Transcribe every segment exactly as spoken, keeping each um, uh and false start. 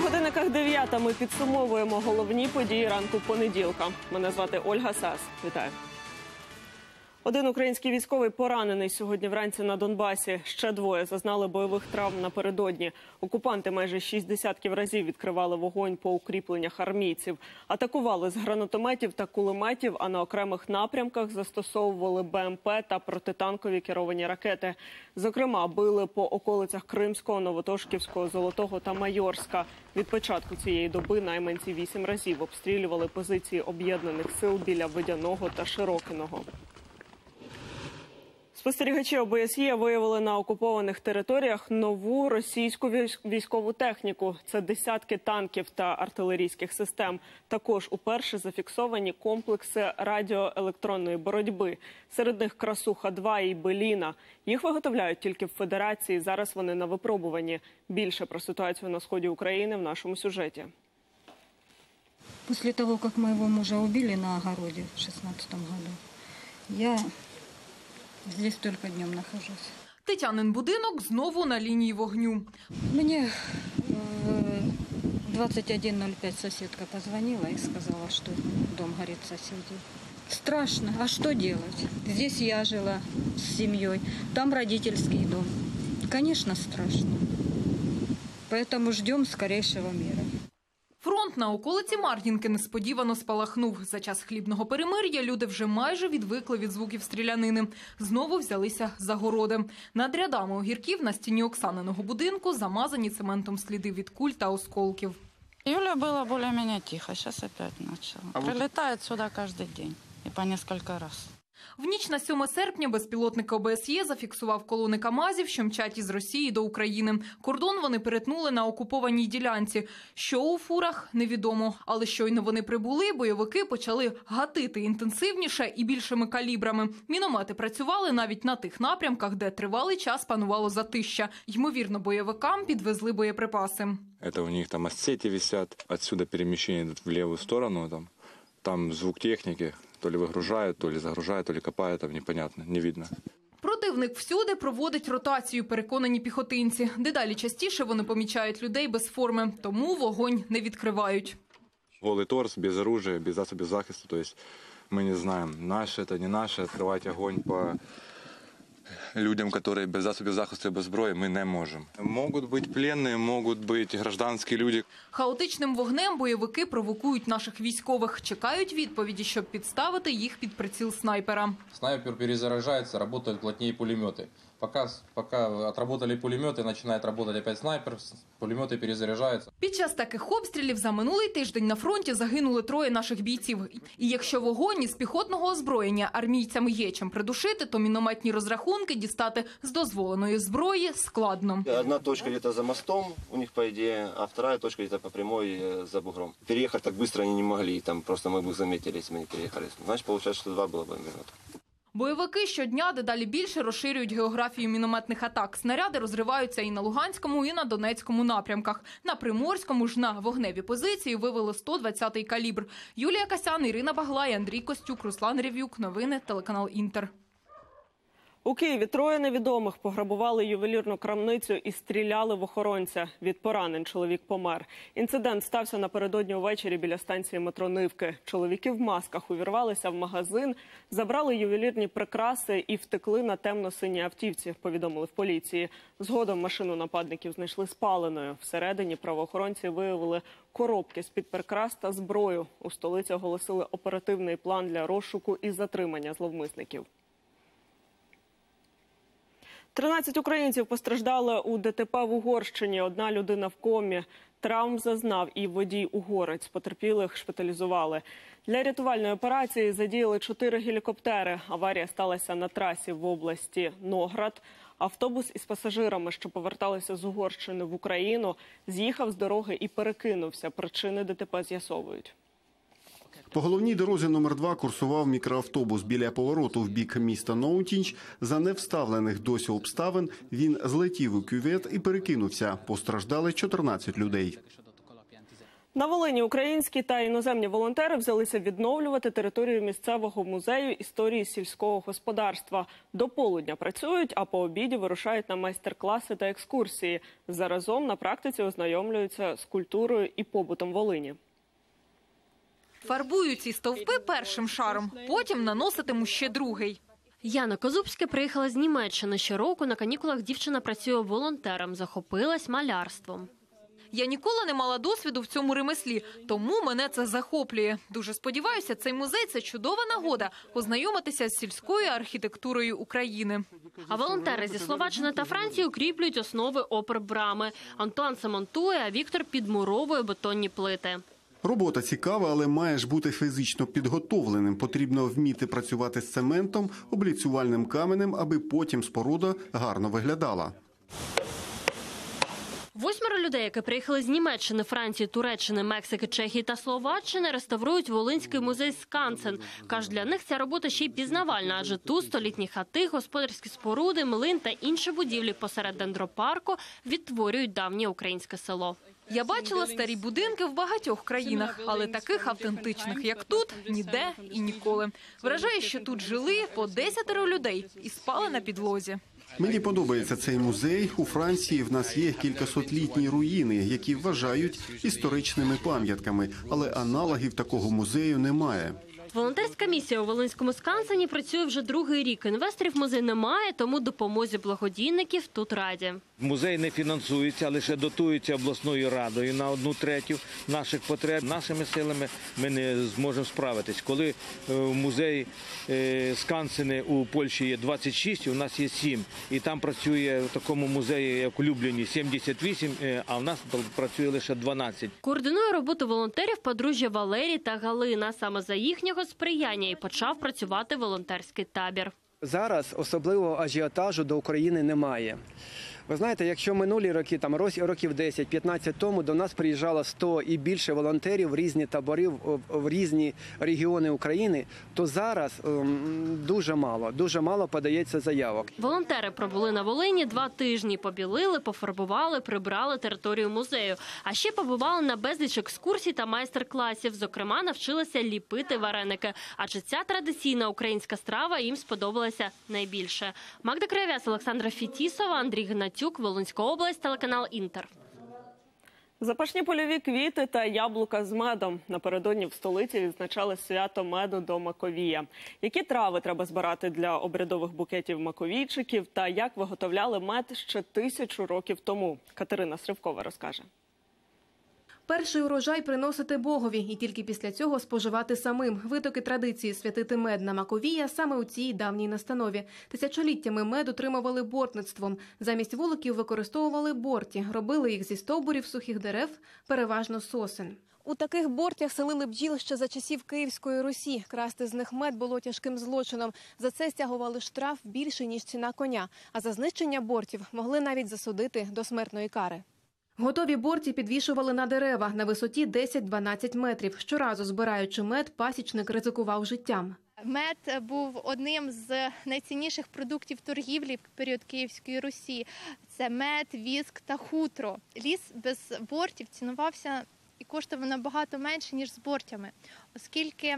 годинниках дев'ята ми підсумовуємо головні події ранку понеділка. Мене звати Ольга Сас. Вітаю. Один український військовий поранений сьогодні вранці на Донбасі. Ще двоє зазнали бойових травм напередодні. Окупанти майже шість десятків разів відкривали вогонь по укріпленнях армійців. Атакували з гранатометів та кулеметів, а на окремих напрямках застосовували Б М П та протитанкові керовані ракети. Зокрема, били по околицях Кримського, Новотошківського, Золотого та Майорська. Від початку цієї доби найменці вісім разів обстрілювали позиції об'єднаних сил біля Водяного та Широкиного. Спостерігачі О Б С Є виявили на окупованих територіях нову російську військову техніку. Це десятки танків та артилерійських систем. Також уперше зафіксовані комплекси радіоелектронної боротьби. Серед них Красуха два і Белина. Їх виготовляють тільки в Федерації, зараз вони на випробуванні. Більше про ситуацію на сході України в нашому сюжеті. Після того, як моєго мужа убили на огороді в шістнадцятому году, я... Здесь только днем нахожусь. Тетянин будинок знову на лінії вогню. Мені в двадцять один нуль п'ять сусідка позвонила і сказала, що дом горить сусідів. Страшно, а що робити? Здесь я жила з сім'єю, там родительський дом. Звісно, страшно. Тому чекаємо скорішого миру. Фронт на околиці Мар'їнки несподівано спалахнув. За час хлібного перемир'я люди вже майже відвикли від звуків стрілянини. Знову взялися за городи. Над рядами огірків на стіні Оксаниного будинку замазані цементом сліди від куль та осколків. Юля була більш-менш тихо, зараз знову почала. Прилітає сюди кожен день і по кілька разів. В ніч на сьоме серпня безпілотник О Б С Є зафіксував колони КАМАЗів, що мчать із Росії до України. Кордон вони перетнули на окупованій ділянці. Що у фурах – невідомо. Але щойно вони прибули, бойовики почали гатити інтенсивніше і більшими калібрами. Міномети працювали навіть на тих напрямках, де тривалий час панувало затища. Ймовірно, бойовикам підвезли боєприпаси. Це у них там асети висять, відсюди переміщення йдуть в ліву сторону, там, там звук техніки. То ли вигружають, то ли загружають, то ли копають, там непонятно, не видно. Противник всюди проводить ротацію, переконані піхотинці. Дедалі частіше вони помічають людей без форми, тому вогонь не відкривають. Голий торс, без зброї, без засобів захисту, тобто ми не знаємо, наше це, не наше, відкривати вогонь по людям, які без засобів захисту і без зброї, ми не можемо. Можуть бути пленні, можуть бути громадянські люди. Хаотичним вогнем бойовики провокують наших військових. Чекають відповіді, щоб підставити їх під приціл снайпера. Снайпер перезаряджається, працюють плотніше пулемети. Поки відпрацювали пулемети, починає працювати знову снайпер, пулемети перезаряджаються. Під час таких обстрілів за минулий тиждень на фронті загинули троє наших бійців. І якщо вогонь із піхотного озброєння армійцям є чим придушити, то мінометні розрахунки дістати з дозволеної зброї складно. Одна точка десь за мостом у них, по ідеї, а друга точка десь по прямій за бугром. Переїхати так швидко вони не могли, там просто ми б їх замітили, якщо ми не переїхали. Значить, виходить, що два було б міномети. Бойовики щодня дедалі більше розширюють географію мінометних атак. Снаряди розриваються і на Луганському, і на Донецькому напрямках. На Приморському ж на вогневі позиції вивели сто двадцятий калібр. Юлія Касян, Ірина Баглай, Андрій Костюк, Руслан Рев'юк. Новини телеканал Інтер. У Києві троє невідомих пограбували ювелірну крамницю і стріляли в охоронця. Від поранень чоловік помер. Інцидент стався напередодні увечері біля станції метро Нивки. Чоловіки в масках увірвалися в магазин, забрали ювелірні прикраси і втекли на темно-синій автівці, повідомили в поліції. Згодом машину нападників знайшли спаленою. Всередині правоохоронці виявили коробки з-під прикрас та зброю. У столиці оголосили оперативний план для розшуку і затримання зловмисників. тринадцять українців постраждали у Д Т П в Угорщині. Одна людина в комі. Травм зазнав і водій-угорець. Потерпілих шпиталізували. Для рятувальної операції задіяли чотири гелікоптери. Аварія сталася на трасі в області Ноград. Автобус із пасажирами, що поверталися з Угорщини в Україну, з'їхав з дороги і перекинувся. Причини Д Т П з'ясовують. По головній дорозі номер два курсував мікроавтобус. Біля повороту в бік міста Ноутіч за невставлених досі обставин він злетів у кювет і перекинувся. Постраждали чотирнадцять людей. На Волині українські та іноземні волонтери взялися відновлювати територію місцевого музею історії сільського господарства. До полудня працюють, а по обіді вирушають на майстер-класи та екскурсії. Заразом на практиці ознайомлюються з культурою і побутом Волині. Фарбують ці стовпи першим шаром, потім наноситимуть ще другий. Яна Козубська приїхала з Німеччини. Щороку на канікулах дівчина працює волонтером, захопилась малярством. Я ніколи не мала досвіду в цьому ремеслі, тому мене це захоплює. Дуже сподіваюся, цей музей – це чудова нагода ознайомитися з сільською архітектурою України. А волонтери зі Словаччини та Франції укріплюють основи опер-брами. Антуан цементує, а Віктор підмуровує бетонні плити. Робота цікава, але маєш бути фізично підготовленим. Потрібно вміти працювати з цементом, обліцювальним каменем, аби потім споруда гарно виглядала. Восьмеро людей, які приїхали з Німеччини, Франції, Туреччини, Мексики, Чехії та Словаччини, реставрують Волинський музей Скансен. Каже, для них ця робота ще й пізнавальна, адже тут столітні хати, господарські споруди, млин та інші будівлі посеред дендропарку відтворюють давнє українське село. Я бачила старі будинки в багатьох країнах, але таких автентичних, як тут, ніде і ніколи. Вражає, що тут жили по десятеро людей і спали на підлозі. Мені подобається цей музей. У Франції в нас є кількасотлітні руїни, які вважають історичними пам'ятками, але аналогів такого музею немає. Волонтерська місія у Волинському Скансені працює вже другий рік. Інвесторів музей немає, тому допомозі благодійників тут раді. Музей не фінансується, а лише дотується обласною радою на одну третю наших потреб. Нашими силами ми не зможемо справитись. Коли в музеї Скансени у Польщі є двадцять шість, у нас є сім. І там працює в такому музеї, як у Любліні, сімдесят вісім, а в нас працює лише дванадцять. Координує роботу волонтерів подружжя Валерій та Галина. Саме за їхнього сприяння і почав працювати волонтерський табір. Зараз особливого ажіотажу до України немає. Ви знаєте, якщо минулі роки, там років десять-п'ятнадцять тому, до нас приїжджало сто і більше волонтерів в різні табори, в різні регіони України, то зараз дуже мало, дуже мало подається заявок. Волонтери пробули на Волині два тижні, побілили, пофарбували, прибрали територію музею. А ще побували на безліч екскурсій та майстер-класів. Зокрема, навчилися ліпити вареники. Адже ця традиційна українська страва їм сподобалася найбільше. Магда Краєва, Олександра Фетісова, Андрій Гнатюк, Волинська область, телеканал «Інтер». Запашні польові квіти та яблука з медом. Напередодні в столиці відзначали свято меду до Маковія. Які трави треба збирати для обрядових букетів маковійчиків та як виготовляли мед ще тисячу років тому? Катерина Сирокова розкаже. Перший урожай приносити Богові і тільки після цього споживати самим. Витоки традиції святити мед на Маковія саме у цій давній настанові. Тисячоліттями мед утримували бортництвом. Замість вуликів використовували борті, робили їх зі стовбурів сухих дерев, переважно сосен. У таких бортях селили бджіл ще за часів Київської Русі. Красти з них мед було тяжким злочином. За це стягували штраф більше, ніж ціна коня. А за знищення бортів могли навіть засудити до смертної кари. Готові борті підвішували на дерева на висоті десять-дванадцять метрів. Щоразу збираючи мед, пасічник ризикував життям. Мед був одним з найцінніших продуктів торгівлі в період Київської Русі. Це мед, віск та хутро. Ліс без бортів цінувався і коштував набагато менше, ніж з бортями, оскільки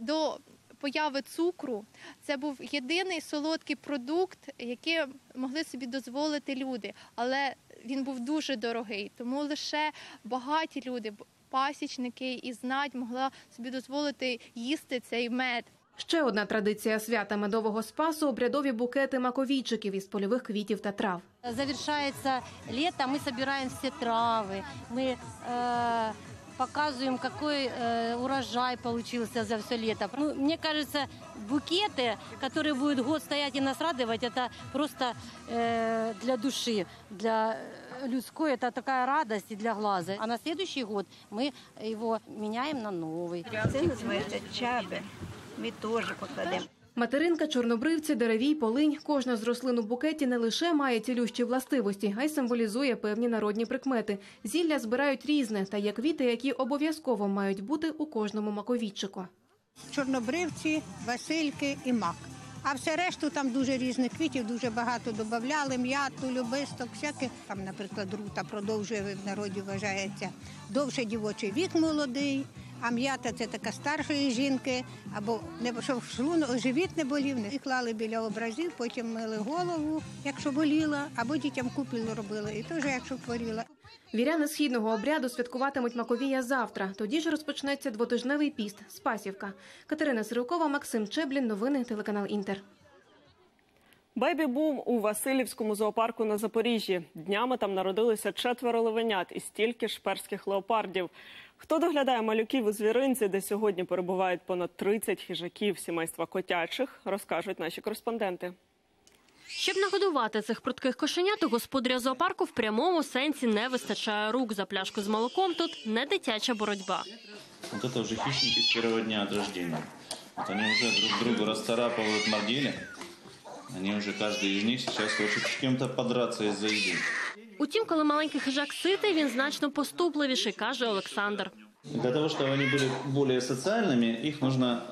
до появи цукру це був єдиний солодкий продукт, який могли собі дозволити люди, але він був дуже дорогий, тому лише багаті люди, пасічники і знать могла собі дозволити їсти цей мед. Ще одна традиція свята медового спасу – обрядові букети маковійчиків із польових квітів та трав. Завершається літо, ми збираємо всі трави, ми е, показуємо, який е, урожай вийшов за все літо. Ну, мені кажеться, букеты, которые будут год стоять и нас радовать, это просто э, для души, для людской, это такая радость и для глаза. А на следующий год мы его меняем на новый. Это называется чабель. Мы тоже покладем. Материнка, чорнобривці, деревій, полинь. Кожна з рослин у букеті не лише має цілющі властивості, а й символізує певні народні прикмети. Зілля збирають різне, та є квіти, які обов'язково мають бути у кожному маковійчику. Чорнобривці, васильки і мак. А все решту там дуже різних квітів, дуже багато додавали, м'яту, любисток, всяке. Там, наприклад, рута продовжує, в народі вважається, довше дівочий вік молодий, а м'ята – це така старшої жінки, або щоб шлунок, живіт не болів. І клали біля образів, потім мили голову, якщо боліла, або дітям купіль робили, і теж, якщо хворіла. Віряни східного обряду святкуватимуть Маковія завтра. Тоді ж розпочнеться двотижневий піст – Спасівка. Катерина Сирокова, Максим Чеблін. Новини телеканал «Інтер». Бебі бум у Васильївському зоопарку на Запоріжжі. Днями там народилися четверо левенят і стільки ж перських леопардів. Хто доглядає малюків у звіринці, де сьогодні перебувають понад тридцять хижаків сімейства котячих, розкажуть наші кореспонденти. Щоб нагодувати цих прудких кошенят, у господаря зоопарку в прямому сенсі не вистачає рук. За пляшку з молоком тут не дитяча боротьба. Ось це вже хищники з першого дня від народження. Вони вже друг друга розтарапують, мордили. Вони вже, кожен із них, зараз хоче з кимось подраться із-за їжі. Утім, коли маленький хижак ситий, він значно поступливіший, каже Олександр. Для того, щоб вони були більш соціальними, їх потрібно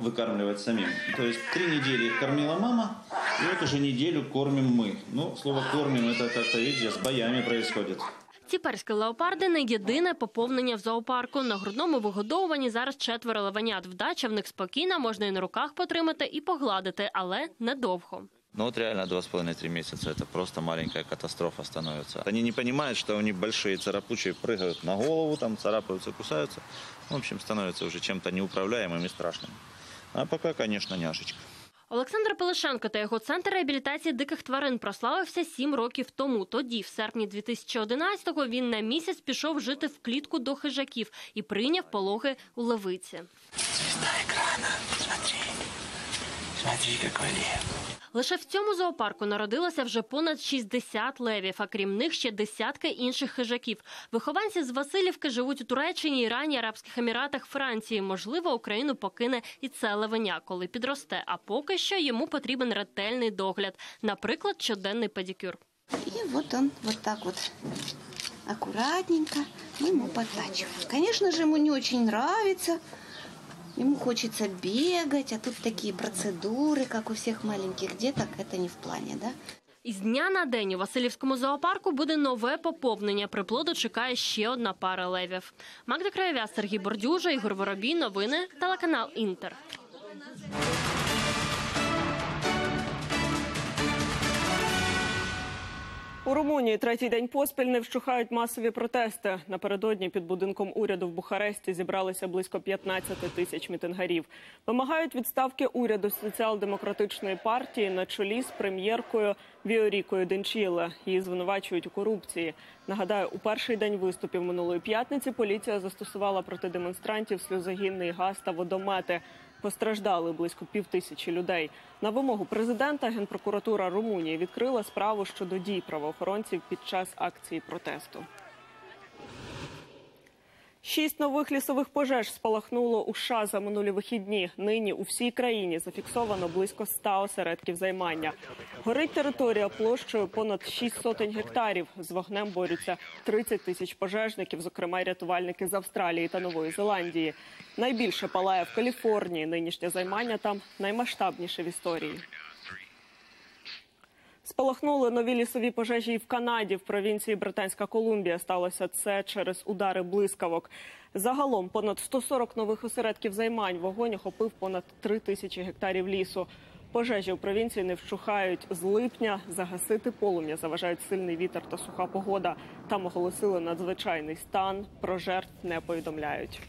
викармлювати самим. Тобто три тижні їх кормила мама, і от уже неділю кормимо ми. Ну, слово «кормимо» – це як-то з боями відбувається. Ці перські леопарди – не єдине поповнення в зоопарку. На грудному вигодовуванні зараз четверо левенят. Вдача в них спокійна, можна і на руках потримати, і погладити, але недовго. Ну от реально два с половиной — три месяца это просто маленькая катастрофа становится. Они не понимают, что они большие царапучие, прыгают на голову, там царапаются, кусаются. В общем, становятся уже чем-то неуправляемым и страшным. А пока, конечно, няшечка. Олександр Пилишенко та його центр реабілітації диких тварин прославився сім років тому. Тоді, в серпні дві тисячі одинадцятого, він на місяць пішов жити в клітку до хижаків і прийняв пологи у левиці. Звізда екрана, смотри, смотри, який лев. Лише в цьому зоопарку народилося вже понад шістдесят левів, а крім них ще десятки інших хижаків. Вихованці з Васильівки живуть у Туреччині, Ірані, Арабських Еміратах, Франції. Можливо, Україну покине і це левеня, коли підросте. А поки що йому потрібен ретельний догляд. Наприклад, щоденний педикюр. І от він, ось так от, акуратненько ми йому потачуємо. Звісно ж, йому не дуже подобається. Ему хочется бегать, а тут такие процедуры, как у всех маленьких деток, это не в плане, да? Із дня на день у Васильівському зоопарку буде нове поповнення. Приплоду чекає ще одна пара левів. Магда Краєва, Сергій Бордюжа, Ігор Воробій. Новини телеканал «Інтер». У Румунії третій день поспіль не вщухають масові протести. Напередодні під будинком уряду в Бухаресті зібралися близько п'ятнадцяти тисяч мітингарів. Вимагають відставки уряду соціал-демократичної партії на чолі з прем'єркою Віорікою Денчіле. Її звинувачують у корупції. Нагадаю, у перший день виступів минулої п'ятниці поліція застосувала проти демонстрантів сльозогінний газ та водомети. Постраждали близько півтисячі людей. На вимогу президента Генпрокуратура Румунії відкрила справу щодо дій правоохоронців під час акції протесту. Шість нових лісових пожеж спалахнуло у США за минулі вихідні. Нині у всій країні зафіксовано близько ста осередків займання. Горить територія площею понад шість сотень гектарів. З вогнем борються тридцять тисяч пожежників, зокрема й рятувальники з Австралії та Нової Зеландії. Найбільше палає в Каліфорнії. Нинішнє займання там наймасштабніше в історії. Спалахнули нові лісові пожежі і в Канаді. В провінції Британська Колумбія сталося це через удари блискавок. Загалом понад сто сорок нових осередків займань. Вогонь охопив понад три тисячі гектарів лісу. Пожежі у провінції не вщухають з липня. Загасити полум'я заважають сильний вітер та суха погода. Там оголосили надзвичайний стан. Про жертв не повідомляють.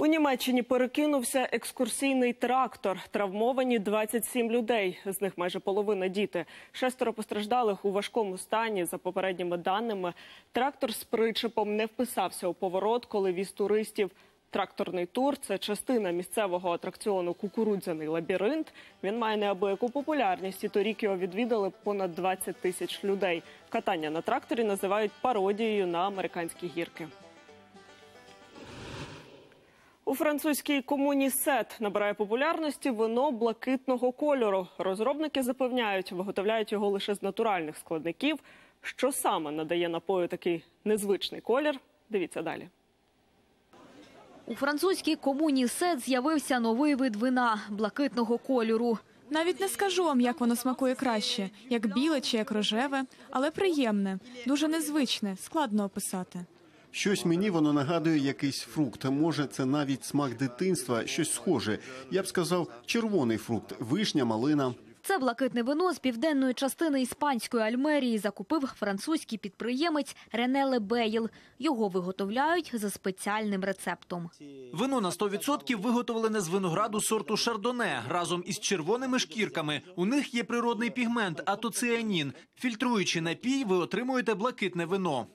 У Німеччині перекинувся екскурсійний трактор. Травмовані двадцять сім людей, з них майже половина – діти. Шестеро постраждалих у важкому стані, за попередніми даними. Трактор з причепом не вписався у поворот, коли віз туристів. Тракторний тур – це частина місцевого атракціону «Кукурудзяний лабіринт». Він має неабияку популярність, і торік його відвідали понад двадцять тисяч людей. Катання на тракторі називають пародією на американські гірки. У французькій комуні Сет набирає популярності вино блакитного кольору. Розробники запевняють, виготовляють його лише з натуральних складників. Що саме надає напою такий незвичний колір – дивіться далі. У французькій комуні Сет з'явився новий вид вина – блакитного кольору. Навіть не скажу вам, як воно смакує краще, як біле чи як рожеве, але приємне, дуже незвичне, складно описати. Щось мені воно нагадує якийсь фрукт, може це навіть смак дитинства, щось схоже. Я б сказав, червоний фрукт, вишня, малина. Це блакитне вино з південної частини іспанської Альмерії закупив французький підприємець Рене Лебей. Його виготовляють за спеціальним рецептом. Вино на сто відсотків виготовлене з винограду сорту шардоне разом із червоними шкірками. У них є природний пігмент – атоціанін. Фільтруючи напій, ви отримуєте блакитне вино.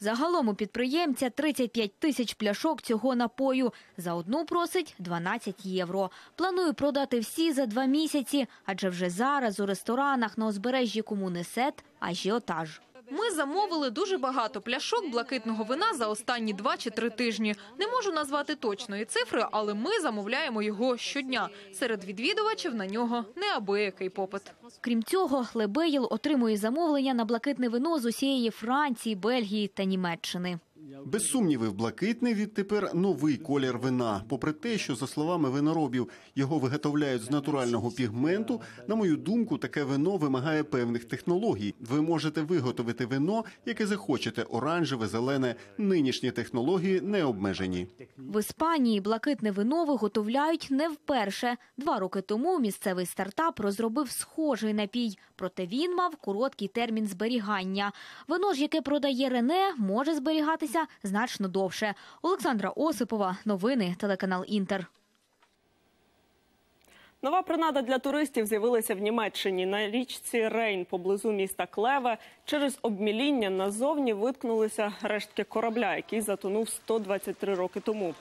Загалом у підприємця тридцять п'ять тисяч пляшок цього напою. За одну просить дванадцять євро. Планує продати всі за два місяці, адже вже зараз у ресторанах на узбережжі комуни Сет ажіотаж. Ми замовили дуже багато пляшок блакитного вина за останні два чи три тижні. Не можу назвати точної цифри, але ми замовляємо його щодня. Серед відвідувачів на нього неабиякий попит. Крім цього, Лебейл отримує замовлення на блакитне вино з усієї Франції, Бельгії та Німеччини. Без сумнівів, блакитний відтепер новий колір вина. Попри те, що, за словами виноробів, його виготовляють з натурального пігменту, на мою думку, таке вино вимагає певних технологій. Ви можете виготовити вино, яке захочете, оранжеве, зелене. Нинішні технології не обмежені. В Іспанії блакитне вино виготовляють не вперше. Два роки тому місцевий стартап розробив схожий напій, проте він мав короткий термін зберігання. Вино ж, яке продає Рене, може зберігатися значно довше. Олександра Осипова, новини, телеканал «Інтер». Нова принада для туристів з'явилася в Німеччині. На річці Рейн поблизу міста Клеве через обміління назовні виткнулися рештки корабля, який затонув сто двадцять три роки тому.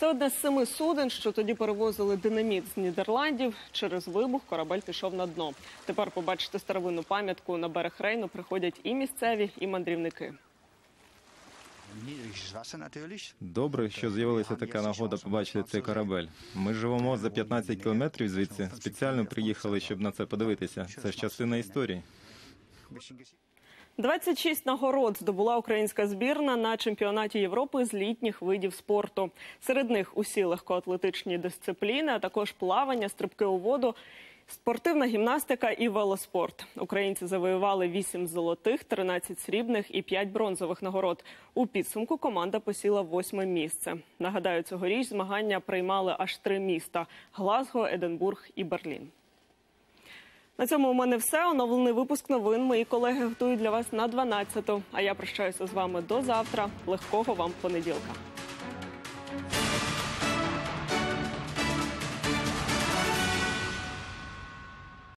Це одне з семи суден, що тоді перевозили динаміт з Нідерландів. Через вибух корабель пішов на дно. Тепер побачити старовинну пам'ятку на берег Рейну приходять і місцеві, і мандрівники. Добре, що з'явилася така нагода побачити цей корабель. Ми живемо за п'ятнадцять кілометрів звідси. Спеціально приїхали, щоб на це подивитися. Це ж частина історії. двадцять шість нагород здобула українська збірна на чемпіонаті Європи з літніх видів спорту. Серед них усі легкоатлетичні дисципліни, а також плавання, стрибки у воду, спортивна гімнастика і велоспорт. Українці завоювали вісім золотих, тринадцять срібних і п'ять бронзових нагород. У підсумку команда посіла восьме місце. Нагадаю, цьогоріч змагання приймали аж три міста – Глазго, Единбург і Берлін. На цьому у мене все. Оновлений випуск новин мої колеги готують для вас на дванадцяту. А я прощаюся з вами до завтра. Легкого вам понеділка.